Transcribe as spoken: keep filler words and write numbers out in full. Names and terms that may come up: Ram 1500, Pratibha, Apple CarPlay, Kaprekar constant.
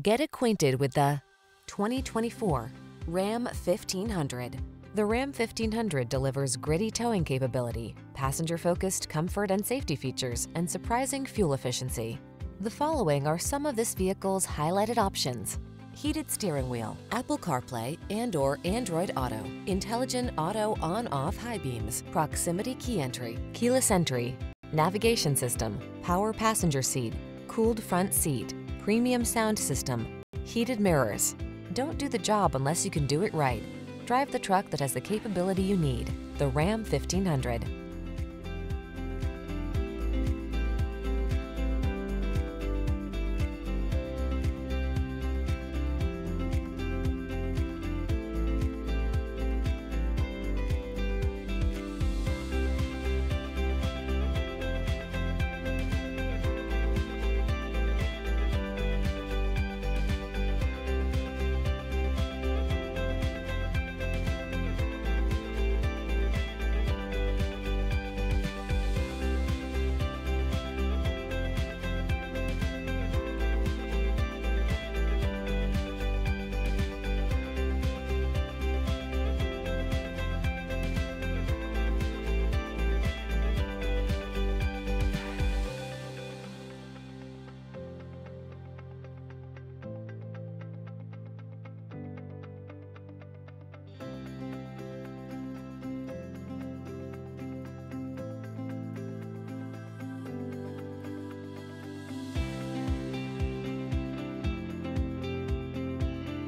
Get acquainted with the twenty twenty-four Ram fifteen hundred. The Ram fifteen hundred delivers gritty towing capability, passenger-focused comfort and safety features, and surprising fuel efficiency. The following are some of this vehicle's highlighted options: heated steering wheel, Apple CarPlay and or Android Auto, intelligent auto on-off high beams, proximity key entry, keyless entry, navigation system, power passenger seat, cooled front seat, premium sound system, heated mirrors. Don't do the job unless you can do it right. Drive the truck that has the capability you need, the Ram fifteen hundred.